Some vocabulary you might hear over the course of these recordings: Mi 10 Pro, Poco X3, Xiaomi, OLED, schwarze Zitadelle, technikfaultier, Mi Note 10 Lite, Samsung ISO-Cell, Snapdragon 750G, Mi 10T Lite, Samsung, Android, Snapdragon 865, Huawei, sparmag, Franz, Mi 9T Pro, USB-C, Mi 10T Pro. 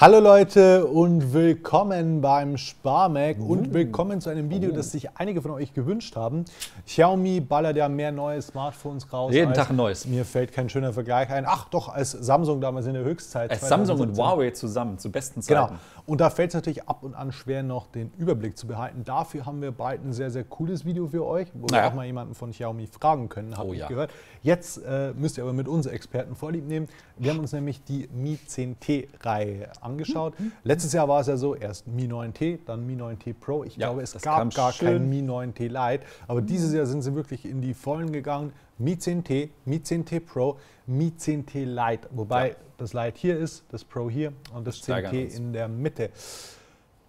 Hallo Leute und willkommen beim Sparmag und willkommen zu einem Video, das sich einige von euch gewünscht haben. Xiaomi ballert ja mehr neue Smartphones raus. Jeden Tag ein neues. Mir fällt kein schöner Vergleich ein. Ach doch, als Samsung damals in der Höchstzeit. Als Samsung und Huawei zusammen, zu besten Zeiten. Genau. Und da fällt es natürlich ab und an schwer, noch den Überblick zu behalten. Dafür haben wir bald ein sehr, sehr cooles Video für euch, wo wir auch mal jemanden von Xiaomi fragen können, habe ich gehört. Jetzt müsst ihr aber mit uns Experten vorlieb nehmen. Wir haben uns nämlich die Mi 10T-Reihe angeschaut. Letztes Jahr war es ja so, erst Mi 9T, dann Mi 9T Pro. Ich glaube, es gab gar kein Mi 9T Lite. Aber dieses Jahr sind sie wirklich in die Vollen gegangen. Mi 10T, Mi 10T Pro, Mi 10T Lite. Wobei das Lite hier ist, das Pro hier und das 10T in der Mitte.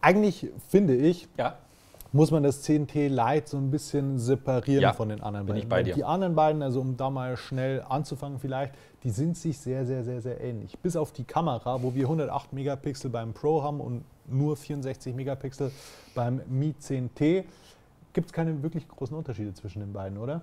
Eigentlich finde ich, muss man das 10T Lite so ein bisschen separieren von den anderen beiden. Die anderen beiden, also um da mal schnell anzufangen vielleicht, die sind sich sehr, sehr, sehr, sehr ähnlich. Bis auf die Kamera, wo wir 108 Megapixel beim Pro haben und nur 64 Megapixel beim Mi 10T, gibt es keine wirklich großen Unterschiede zwischen den beiden, oder?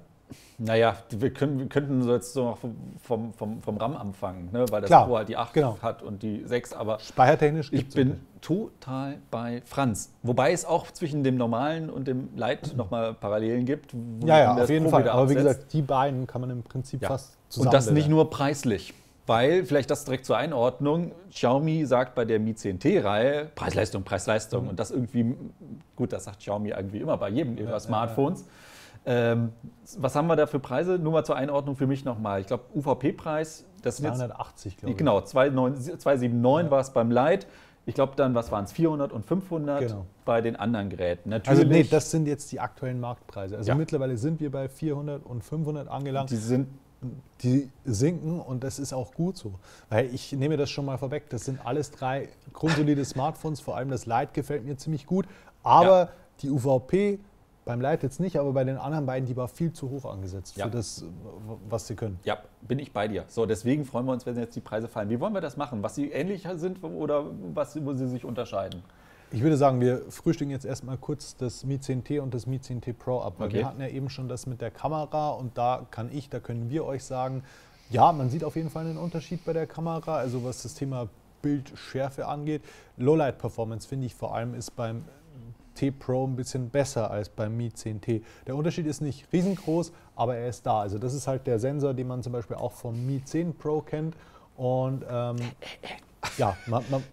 Naja, wir könnten so jetzt so noch vom RAM anfangen, ne? Weil das Pro halt die 8 hat und die 6, aber speichertechnisch gibt's total bei Franz. Wobei es auch zwischen dem normalen und dem Lite nochmal Parallelen gibt. Ja, auf jeden Fall. Aber wie gesagt, die beiden kann man im Prinzip fast zusammenlegen. Und das nicht nur preislich. Weil, vielleicht das direkt zur Einordnung, Xiaomi sagt bei der Mi 10T-Reihe Preis-Leistung, Preis-Leistung. Und das irgendwie, gut, das sagt Xiaomi irgendwie immer bei jedem ihrer Smartphones. Was haben wir da für Preise? Nur mal zur Einordnung für mich nochmal. Ich glaube, UVP-Preis, das 280, glaube ich. Genau, 279 war es beim Lite. Ich glaube dann, was waren es, 400 und 500 bei den anderen Geräten. Natürlich, also nee, das sind jetzt die aktuellen Marktpreise. Also mittlerweile sind wir bei 400 und 500 angelangt. Die sinken und das ist auch gut so. Weil ich nehme das schon mal vorweg, das sind alles drei grundsolide Smartphones. Vor allem das Lite gefällt mir ziemlich gut. Aber die UVP... Beim Lite jetzt nicht, aber bei den anderen beiden, die war viel zu hoch angesetzt für das, was sie können. Ja, bin ich bei dir. So, deswegen freuen wir uns, wenn jetzt die Preise fallen. Wie wollen wir das machen? Was sie ähnlicher sind oder wo sie sich unterscheiden? Ich würde sagen, wir frühstücken jetzt erstmal kurz das Mi 10T und das Mi 10T Pro ab. Weil wir hatten ja eben schon das mit der Kamera und da können wir euch sagen, ja, man sieht auf jeden Fall einen Unterschied bei der Kamera. Also was das Thema Bildschärfe angeht. Lowlight-Performance, finde ich, vor allem ist beim Pro ein bisschen besser als beim Mi 10T. Der Unterschied ist nicht riesengroß, aber er ist da. Also das ist halt der Sensor, den man zum Beispiel auch vom Mi 10 Pro kennt. Und ja,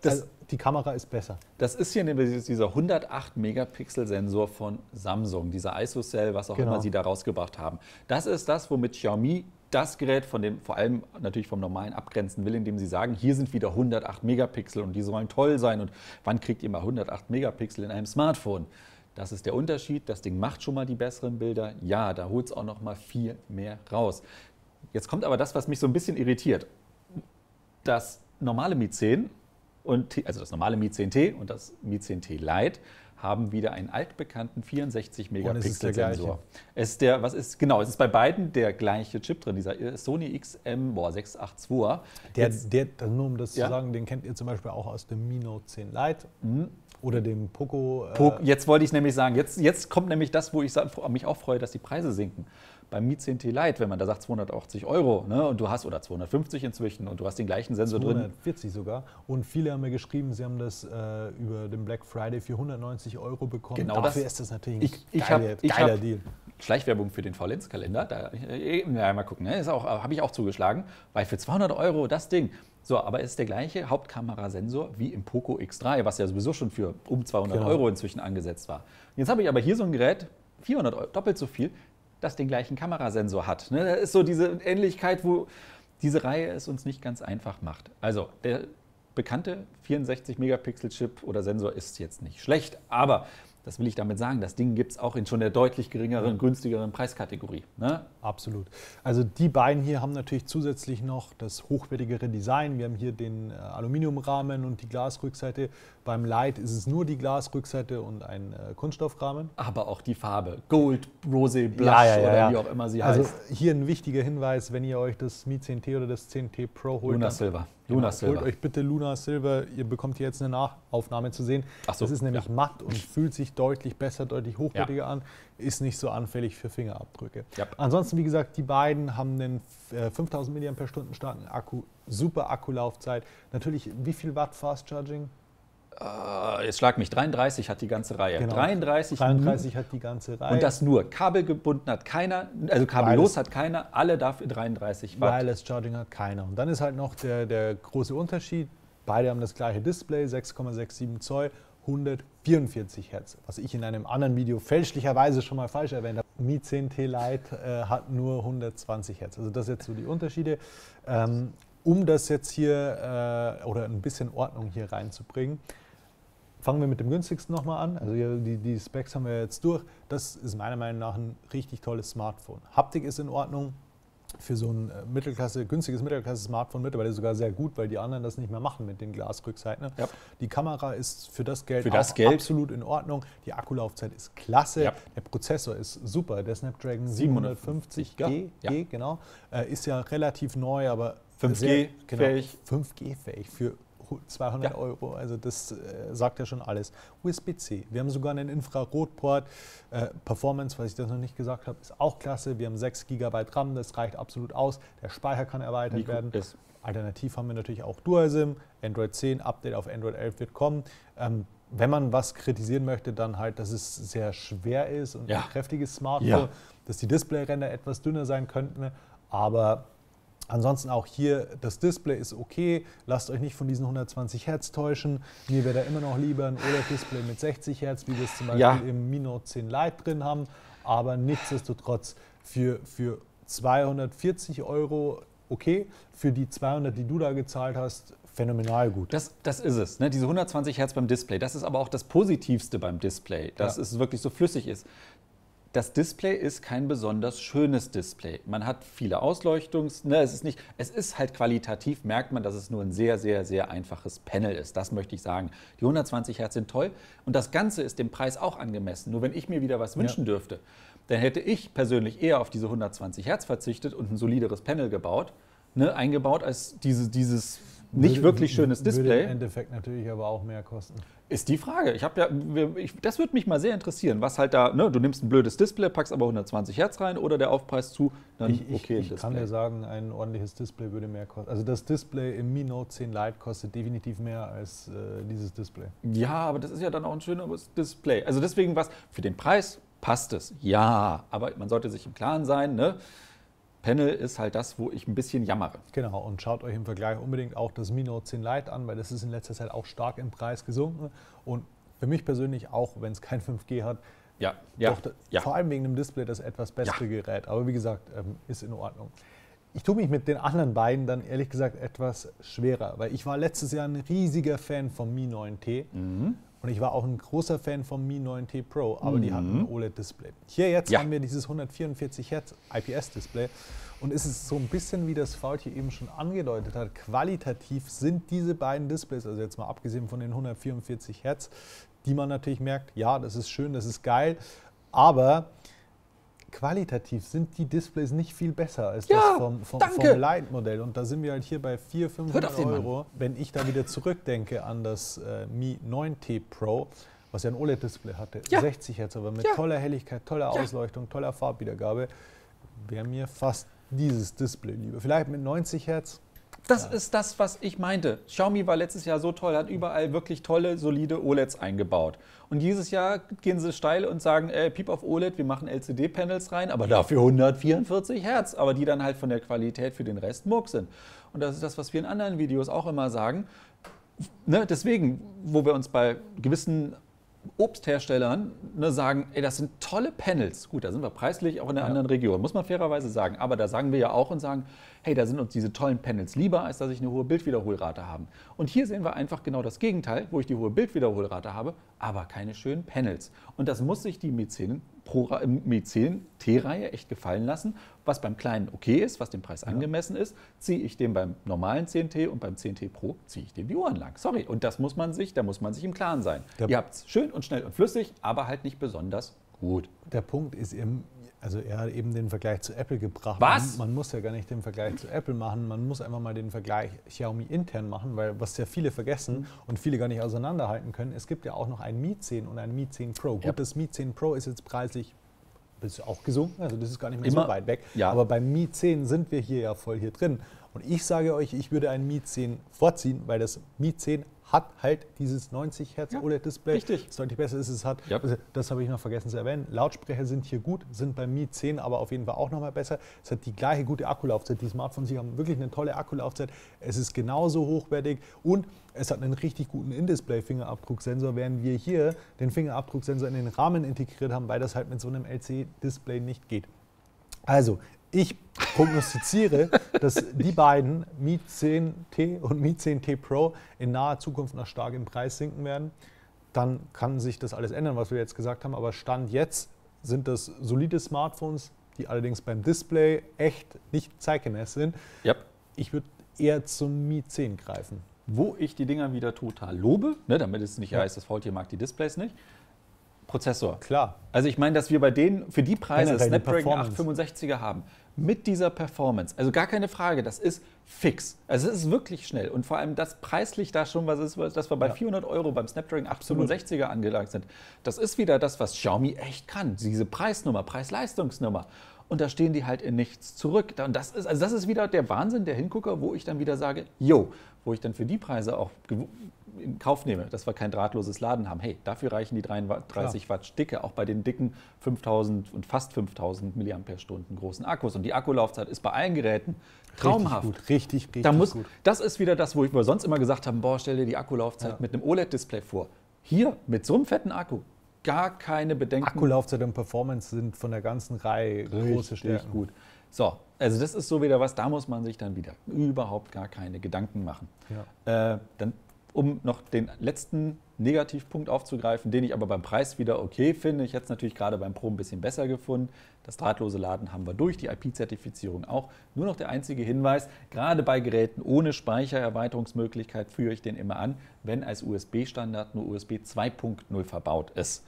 also die Kamera ist besser. Das ist hier nämlich dieser 108 Megapixel Sensor von Samsung, dieser ISO-Cell, was auch immer sie da rausgebracht haben. Das ist das, womit Xiaomi das Gerät von dem, vor allem natürlich vom normalen abgrenzen will, indem sie sagen, hier sind wieder 108 Megapixel und die sollen toll sein und wann kriegt ihr mal 108 Megapixel in einem Smartphone? Das ist der Unterschied, das Ding macht schon mal die besseren Bilder, ja, da holt es auch noch mal viel mehr raus. Jetzt kommt aber das, was mich so ein bisschen irritiert. Das normale Mi 10 und, also das normale Mi 10T und das Mi 10T Lite haben wieder einen altbekannten 64-Megapixel-Sensor. Es ist bei beiden der gleiche Chip drin, dieser Sony XM682er. Nur um das zu sagen, den kennt ihr zum Beispiel auch aus dem Mi Note 10 Lite oder dem Poco. Jetzt wollte ich nämlich sagen, jetzt kommt nämlich das, wo ich mich auch freue, dass die Preise sinken. Beim Mi 10T Lite, wenn man da sagt 280 €, ne, und du hast, oder 250 inzwischen, und du hast den gleichen Sensor 240 drin. 240 sogar. Und viele haben mir geschrieben, sie haben das über den Black Friday für 190 € bekommen. Genau, dafür ist das natürlich ein geiler Deal. Schleichwerbung für den VLens-Kalender, mal gucken, ne, habe ich auch zugeschlagen, weil für 200 € das Ding. So, aber es ist der gleiche Hauptkamerasensor wie im Poco X3, was ja sowieso schon für um 200 € inzwischen angesetzt war. Jetzt habe ich aber hier so ein Gerät, 400 €, doppelt so viel, das den gleichen Kamerasensor hat. Da ist so diese Ähnlichkeit, wo diese Reihe es uns nicht ganz einfach macht. Also der bekannte 64-Megapixel-Chip oder Sensor ist jetzt nicht schlecht, aber das will ich damit sagen, das Ding gibt es auch in schon der deutlich geringeren, günstigeren Preiskategorie. Ne? Absolut. Also die beiden hier haben natürlich zusätzlich noch das hochwertigere Design. Wir haben hier den Aluminiumrahmen und die Glasrückseite. Beim Lite ist es nur die Glasrückseite und ein Kunststoffrahmen. Aber auch die Farbe. Gold, Rosé, Blush oder wie auch immer sie heißt. Also hier ein wichtiger Hinweis, wenn ihr euch das Mi 10T oder das 10T Pro holt. Luna Silver. Luna Silver. Holt euch bitte Luna Silver. Ihr bekommt hier jetzt eine Nachaufnahme zu sehen. Ach so, das ist nämlich matt und fühlt sich deutlich besser, deutlich hochwertiger an. Ist nicht so anfällig für Fingerabdrücke. Ja. Ansonsten, wie gesagt, die beiden haben einen 5000 mAh starken Akku, super Akkulaufzeit. Natürlich, wie viel Watt Fast Charging? Jetzt schlag mich, 33 hat die ganze Reihe. Genau. 33 hat die ganze Reihe. Und das nur. Kabelgebunden hat keiner, also kabellos hat keiner, alle dafür 33 Watt. Wireless Charging hat keiner. Und dann ist halt noch der große Unterschied, beide haben das gleiche Display, 6,67 Zoll, 144 Hertz. Was ich in einem anderen Video fälschlicherweise schon mal falsch erwähnt habe. Mi 10T Lite hat nur 120 Hertz. Also das sind jetzt so die Unterschiede. Um das jetzt hier, oder ein bisschen Ordnung hier reinzubringen, fangen wir mit dem günstigsten nochmal an. Also die Specs haben wir jetzt durch. Das ist meiner Meinung nach ein richtig tolles Smartphone. Haptik ist in Ordnung. Für so ein günstiges Mittelklasse-Smartphone mittlerweile sogar sehr gut, weil die anderen das nicht mehr machen mit den Glasrückseiten. Ja. Die Kamera ist für das Geld absolut in Ordnung. Die Akkulaufzeit ist klasse. Ja. Der Prozessor ist super. Der Snapdragon 750G genau, ist ja relativ neu, aber 5G-fähig. 5G-fähig für 200 Euro, also das sagt ja schon alles. USB-C, wir haben sogar einen Infrarotport. Performance, weil ich das noch nicht gesagt habe, ist auch klasse. Wir haben 6 GB RAM, das reicht absolut aus. Der Speicher kann erweitert werden. Alternativ haben wir natürlich auch Dual-SIM. Android 10, Update auf Android 11 wird kommen. Wenn man was kritisieren möchte, dann halt, dass es sehr schwer ist und ein kräftiges Smartphone, dass die Displayränder etwas dünner sein könnten, aber ansonsten auch hier, das Display ist okay, lasst euch nicht von diesen 120 Hertz täuschen. Mir wäre da immer noch lieber ein OLED-Display mit 60 Hertz, wie wir es zum Beispiel im Mi Note 10 Lite drin haben. Aber nichtsdestotrotz, für 240 Euro okay, für die 200, die du da gezahlt hast, phänomenal gut. Das ist es, ne? Diese 120 Hertz beim Display. Das ist aber auch das Positivste beim Display, dass es wirklich so flüssig ist. Das Display ist kein besonders schönes Display. Man hat viele Ausleuchtungs... Ne, es ist halt qualitativ, merkt man, dass es nur ein sehr, sehr, sehr einfaches Panel ist. Das möchte ich sagen. Die 120 Hertz sind toll und das Ganze ist dem Preis auch angemessen. Nur wenn ich mir wieder was wünschen dürfte, dann hätte ich persönlich eher auf diese 120 Hertz verzichtet und ein solideres Panel gebaut, eingebaut, als dieses nicht wirklich schönes Display. Würde im Endeffekt natürlich aber auch mehr kosten. Ist die Frage. Das würde mich mal sehr interessieren, was halt da, du nimmst ein blödes Display, packst aber 120 Hertz rein oder der Aufpreis zu, dann ich kann dir sagen, ein ordentliches Display würde mehr kosten. Also das Display im Mi Note 10 Lite kostet definitiv mehr als dieses Display. Ja, aber das ist ja dann auch ein schöneres Display. Also deswegen für den Preis passt es. Ja, aber man sollte sich im Klaren sein, Panel ist halt das, wo ich ein bisschen jammere. Genau, und schaut euch im Vergleich unbedingt auch das Mi Note 10 Lite an, weil das ist in letzter Zeit auch stark im Preis gesunken. Und für mich persönlich, auch wenn es kein 5G hat, vor allem wegen dem Display das etwas bessere Gerät. Aber wie gesagt, ist in Ordnung. Ich tue mich mit den anderen beiden dann ehrlich gesagt etwas schwerer, weil ich war letztes Jahr ein riesiger Fan vom Mi 9T. Mhm. Und ich war auch ein großer Fan vom Mi 9T Pro, aber die hatten ein OLED-Display. Hier jetzt haben wir dieses 144 Hertz IPS-Display und es ist so ein bisschen, wie das Faultier eben schon angedeutet hat, qualitativ sind diese beiden Displays, also jetzt mal abgesehen von den 144 Hertz, die man natürlich merkt, ja, das ist schön, das ist geil, aber qualitativ sind die Displays nicht viel besser als das vom Lite-Modell. Und da sind wir halt hier bei 400-500 Euro. Wenn ich da wieder zurückdenke an das Mi 9T Pro, was ja ein OLED-Display hatte, 60 Hertz, aber mit toller Helligkeit, toller Ausleuchtung, toller Farbwiedergabe, wäre mir fast dieses Display lieber. Vielleicht mit 90 Hertz. Das ist das, was ich meinte. Xiaomi war letztes Jahr so toll, hat überall wirklich tolle, solide OLEDs eingebaut. Und dieses Jahr gehen sie steil und sagen, piep auf OLED, wir machen LCD-Panels rein, aber dafür 144 Hertz, aber die dann halt von der Qualität für den Rest Murks sind. Und das ist das, was wir in anderen Videos auch immer sagen. Deswegen, wo wir uns bei gewissen Obstherstellern sagen, das sind tolle Panels. Gut, da sind wir preislich auch in einer anderen Region, muss man fairerweise sagen. Aber da sagen wir ja auch und sagen, hey, da sind uns diese tollen Panels lieber, als dass ich eine hohe Bildwiederholrate habe. Und hier sehen wir einfach genau das Gegenteil, wo ich die hohe Bildwiederholrate habe, aber keine schönen Panels. Und das muss sich die Mi 10T-Reihe echt gefallen lassen, was beim Kleinen okay ist, was dem Preis angemessen ist, ziehe ich dem beim normalen 10T und beim 10T Pro ziehe ich dem die Ohren lang. Sorry, und da muss man sich im Klaren sein. Ihr habt es schön und schnell und flüssig, aber halt nicht besonders gut. Der Punkt ist, Also er hat eben den Vergleich zu Apple gebracht. Was? Man muss ja gar nicht den Vergleich zu Apple machen, man muss einfach mal den Vergleich Xiaomi intern machen, weil was ja viele vergessen und viele gar nicht auseinanderhalten können, es gibt ja auch noch ein Mi 10 und ein Mi 10 Pro. Ja. Gut, das Mi 10 Pro ist jetzt preislich auch gesunken, also das ist gar nicht mehr so weit weg. Ja. Aber beim Mi 10 sind wir hier ja voll hier drin. Und ich sage euch, ich würde ein Mi 10 vorziehen, weil das Mi 10 hat halt dieses 90 Hertz OLED-Display, das deutlich besser ist. Es hat, also das habe ich noch vergessen zu erwähnen, Lautsprecher sind hier gut, sind beim Mi 10 aber auf jeden Fall auch nochmal besser. Es hat die gleiche gute Akkulaufzeit, die Smartphones hier haben wirklich eine tolle Akkulaufzeit, es ist genauso hochwertig und es hat einen richtig guten In-Display-Fingerabdrucksensor, während wir hier den Fingerabdrucksensor in den Rahmen integriert haben, weil das halt mit so einem LCD-Display nicht geht. Also, ich prognostiziere, dass die beiden Mi 10T und Mi 10T Pro in naher Zukunft noch stark im Preis sinken werden. Dann kann sich das alles ändern, was wir jetzt gesagt haben. Aber Stand jetzt sind das solide Smartphones, die allerdings beim Display echt nicht zeitgemäß sind. Yep. Ich würde eher zum Mi 10 greifen. Wo ich die Dinger wieder total lobe, ne, damit es nicht heißt, das Faultier mag die Displays nicht. Prozessor. Klar. Also ich meine, dass wir bei denen für die Preise Snapdragon 865er haben. Mit dieser Performance. Also gar keine Frage, das ist fix. Also es ist wirklich schnell. Und vor allem, dass preislich da schon was ist, dass wir bei 400 € beim Snapdragon 865er angelangt sind. Das ist wieder das, was Xiaomi echt kann. Diese Preisnummer, Preis-Leistungsnummer. Und da stehen die halt in nichts zurück. Und das ist, also das ist wieder der Wahnsinn, der Hingucker, wo ich dann wieder sage, yo, wo ich dann für die Preise auch in Kauf nehme, dass wir kein drahtloses Laden haben. Hey, dafür reichen die 33 Watt Stücke, auch bei den dicken 5000 und fast 5000 mAh großen Akkus. Und die Akkulaufzeit ist bei allen Geräten traumhaft. Richtig gut, richtig da muss, gut. Das ist wieder das, wo wir sonst immer gesagt haben, boah, stell dir die Akkulaufzeit mit einem OLED-Display vor. Hier, mit so einem fetten Akku. Gar keine Bedenken. Akkulaufzeit und Performance sind von der ganzen Reihe große Stärken. Gut. So, also das ist so wieder was, da muss man sich dann wieder überhaupt gar keine Gedanken machen. Ja. Dann, um noch den letzten Negativpunkt aufzugreifen, den ich aber beim Preis wieder okay finde. Ich hätte es natürlich gerade beim Pro ein bisschen besser gefunden. Das drahtlose Laden haben wir durch, die IP-Zertifizierung auch. Nur noch der einzige Hinweis, gerade bei Geräten ohne Speichererweiterungsmöglichkeit führe ich den immer an, wenn als USB-Standard nur USB 2.0 verbaut ist.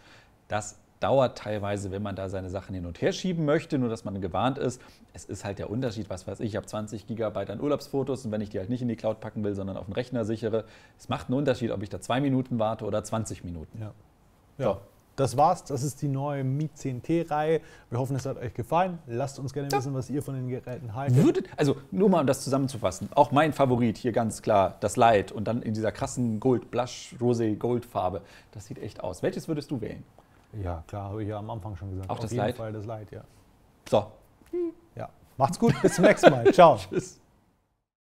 Das dauert teilweise, wenn man da seine Sachen hin und her schieben möchte, nur dass man gewarnt ist. Es ist halt der Unterschied, was weiß ich, ich habe 20 GB an Urlaubsfotos und wenn ich die halt nicht in die Cloud packen will, sondern auf den Rechner sichere, es macht einen Unterschied, ob ich da 2 Minuten warte oder 20 Minuten. Ja. So. Das war's, das ist die neue Mi 10T-Reihe. Wir hoffen, es hat euch gefallen. Lasst uns gerne wissen, was ihr von den Geräten haltet. Also nur mal, um das zusammenzufassen, auch mein Favorit hier ganz klar, das Lite und dann in dieser krassen Gold-Blush-Rosé-Gold-Farbe. Das sieht echt aus. Welches würdest du wählen? Ja, klar, habe ich ja am Anfang schon gesagt. Auch das Leid? Auf jeden Fall das Leid, ja. So. Ja. Macht's gut, bis zum nächsten Mal. Ciao. Tschüss.